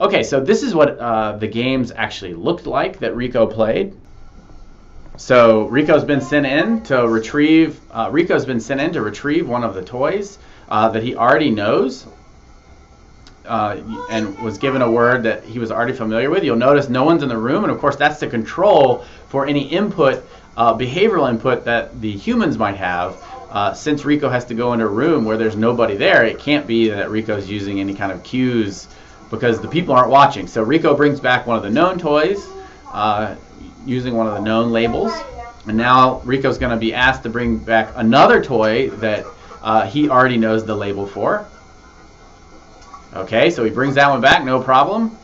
Okay, so this is what the games actually looked like that Rico played. So Rico's been sent in to retrieve one of the toys that he already knows and was given a word that he was already familiar with. You'll notice no one's in the room, and of course that's to control for any input, behavioral input that the humans might have. Since Rico has to go into a room where there's nobody there, it can't be that Rico's using any kind of cues because the people aren't watching. So Rico brings back one of the known toys using one of the known labels. And now Rico's going to be asked to bring back another toy that he already knows the label for. Okay, so he brings that one back, no problem.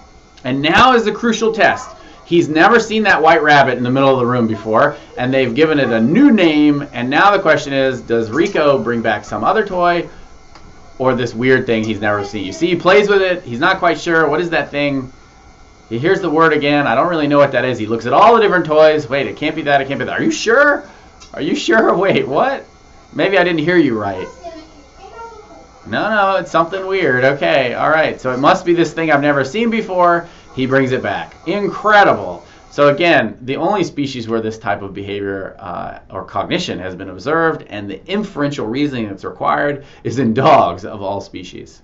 And now is the crucial test. He's never seen that white rabbit in the middle of the room before, and they've given it a new name, and now the question is, does Rico bring back some other toy or this weird thing he's never seen? You see, he plays with it. He's not quite sure. What is that thing? He hears the word again. I don't really know what that is. He looks at all the different toys. Wait, it can't be that. It can't be that. Are you sure? Are you sure? Wait, what? Maybe I didn't hear you right. No, it's something weird. Okay, all right. So it must be this thing I've never seen before. He brings it back. Incredible. So again, the only species where this type of behavior or cognition has been observed and the inferential reasoning that's required is in dogs of all species.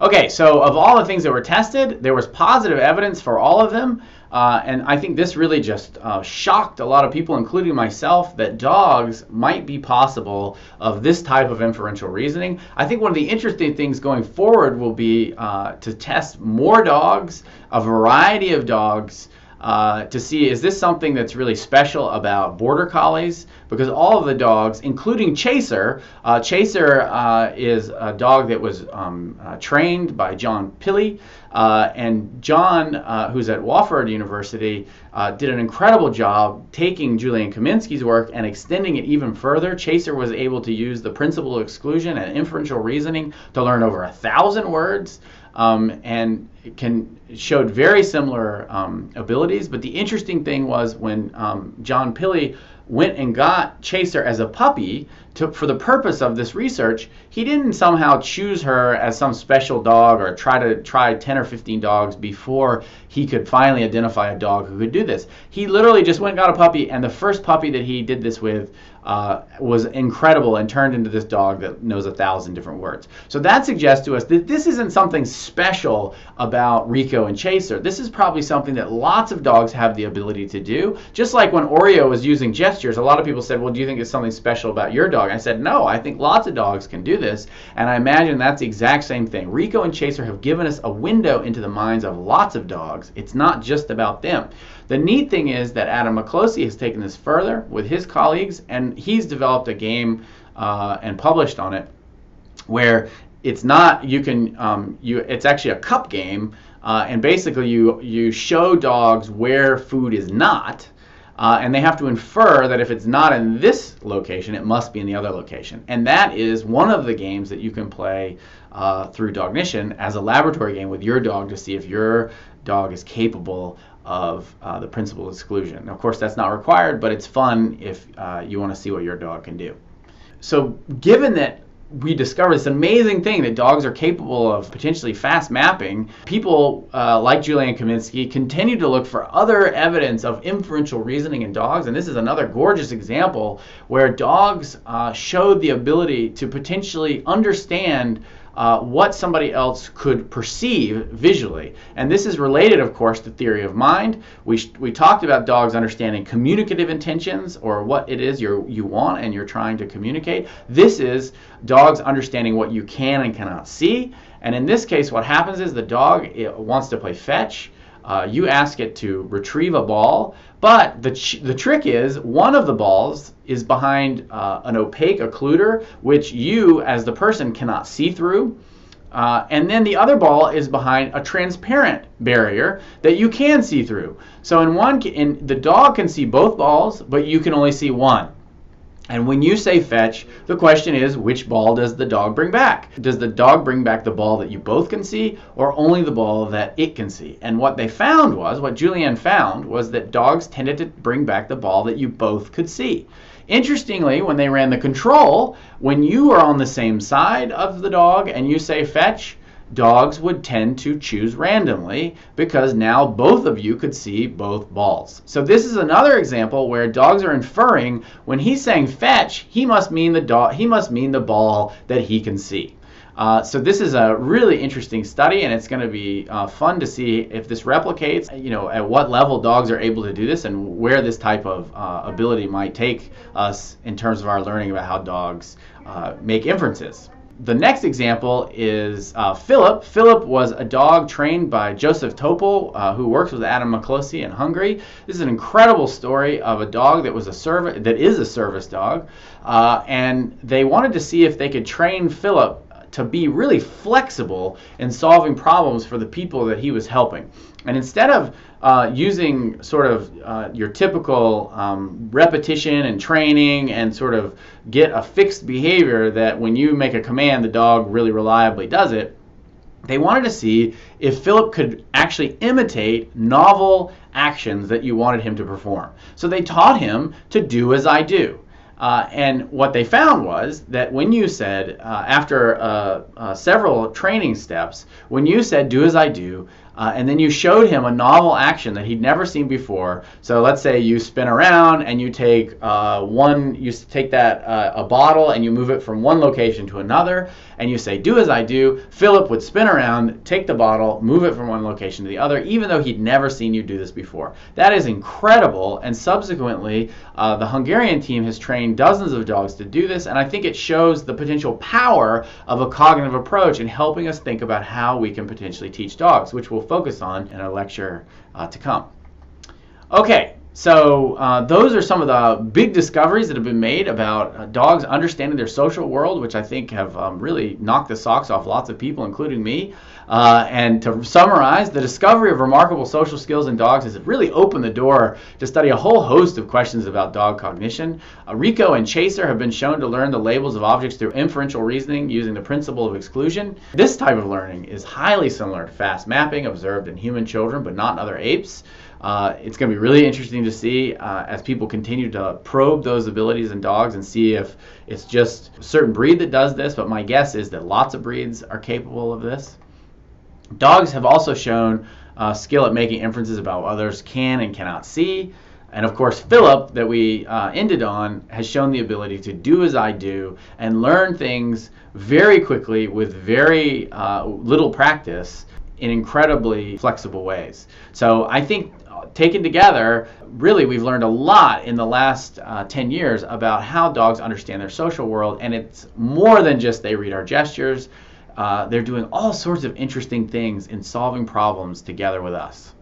Okay, so of all the things that were tested, there was positive evidence for all of them. And I think this really just shocked a lot of people, including myself, that dogs might be possible of this type of inferential reasoning. I think one of the interesting things going forward will be to test more dogs, a variety of dogs, to see is this something that's really special about border collies, because all of the dogs, including Chaser, is a dog that was trained by John Pilley, and John, who's at Wofford University, did an incredible job taking Juliane Kaminski's work and extending it even further. Chaser was able to use the principle of exclusion and inferential reasoning to learn over 1,000 words, and showed very similar abilities. But the interesting thing was when John Pilley went and got Chaser as a puppy for the purpose of this research, he didn't somehow choose her as some special dog or try 10 or 15 dogs before he could finally identify a dog who could do this. He literally just went and got a puppy, and the first puppy that he did this with was incredible and turned into this dog that knows 1,000 different words. So that suggests to us that this isn't something special about Rico and Chaser. This is probably something that lots of dogs have the ability to do. Just like when Oreo was using gestures, a lot of people said, well, do you think it's something special about your dog? I said, no, I think lots of dogs can do this. And I imagine that's the exact same thing. Rico and Chaser have given us a window into the minds of lots of dogs. It's not just about them. The neat thing is that Adam McCloskey has taken this further with his colleagues, and he's developed a game and published on it where it's not, it's actually a cup game, and basically you show dogs where food is not, and they have to infer that if it's not in this location, it must be in the other location. And that is one of the games that you can play through Dognition as a laboratory game with your dog to see if your dog is capable of the principle of exclusion. And of course, that's not required, but it's fun if you want to see what your dog can do. So given that we discovered this amazing thing that dogs are capable of potentially fast mapping, people like Juliane Kaminski continue to look for other evidence of inferential reasoning in dogs, and this is another gorgeous example where dogs showed the ability to potentially understand what somebody else could perceive visually. And this is related, of course, to theory of mind. We talked about dogs understanding communicative intentions, or what it is you want and you're trying to communicate. This is dogs understanding what you can and cannot see. And in this case, what happens is the dog wants to play fetch. You ask it to retrieve a ball, but the trick is one of the balls is behind an opaque occluder, which you as the person cannot see through, and then the other ball is behind a transparent barrier that you can see through. So in the dog can see both balls, but you can only see one. And when you say fetch, the question is, which ball does the dog bring back? Does the dog bring back the ball that you both can see, or only the ball that it can see? And what Juliane found was that dogs tended to bring back the ball that you both could see. Interestingly, when they ran the control, when you are on the same side of the dog and you say fetch, dogs would tend to choose randomly because now both of you could see both balls. So this is another example where dogs are inferring when he's saying fetch, he must mean the ball that he can see. So this is a really interesting study, and it's going to be fun to see if this replicates, you know, at what level dogs are able to do this and where this type of ability might take us in terms of our learning about how dogs make inferences. The next example is Philip. Philip was a dog trained by Joseph Topol, who works with Adam McCloskey in Hungary. This is an incredible story of a dog that was a service dog, and they wanted to see if they could train Philip to be really flexible in solving problems for the people that he was helping. And instead of using sort of your typical repetition and training and sort of get a fixed behavior that when you make a command, the dog really reliably does it, they wanted to see if Philip could actually imitate novel actions that you wanted him to perform. So they taught him to do as I do. And what they found was that when you said, after several training steps, when you said, do as I do, and then you showed him a novel action that he'd never seen before. So let's say you spin around and you take a bottle and you move it from one location to another, and you say, do as I do. Philip would spin around, take the bottle, move it from one location to the other, even though he'd never seen you do this before. That is incredible. And subsequently, the Hungarian team has trained dozens of dogs to do this, and I think it shows the potential power of a cognitive approach in helping us think about how we can potentially teach dogs, which we'll focus on in a lecture to come. Okay, so those are some of the big discoveries that have been made about dogs understanding their social world, which I think have really knocked the socks off lots of people, including me. And to summarize, the discovery of remarkable social skills in dogs has really opened the door to study a whole host of questions about dog cognition. Rico and Chaser have been shown to learn the labels of objects through inferential reasoning using the principle of exclusion. This type of learning is highly similar to fast mapping observed in human children, but not in other apes. It's going to be really interesting to see as people continue to probe those abilities in dogs and see if it's just a certain breed that does this, but my guess is that lots of breeds are capable of this. Dogs have also shown skill at making inferences about what others can and cannot see. And of course, Philip, that we ended on, has shown the ability to do as I do and learn things very quickly with very little practice in incredibly flexible ways. So I think taken together, really we've learned a lot in the last 10 years about how dogs understand their social world, and it's more than just they read our gestures. They're doing all sorts of interesting things in solving problems together with us.